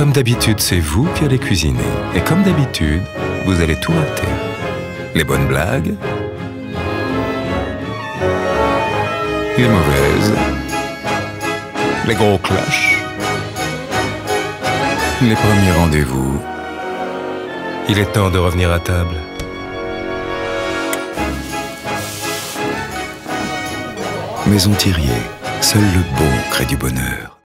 Comme d'habitude, c'est vous qui allez cuisiner. Et comme d'habitude, vous allez tout rater. Les bonnes blagues, les mauvaises, les gros clashs, les premiers rendez-vous. Il est temps de revenir à table. Maison Thiriet, seul le bon crée du bonheur.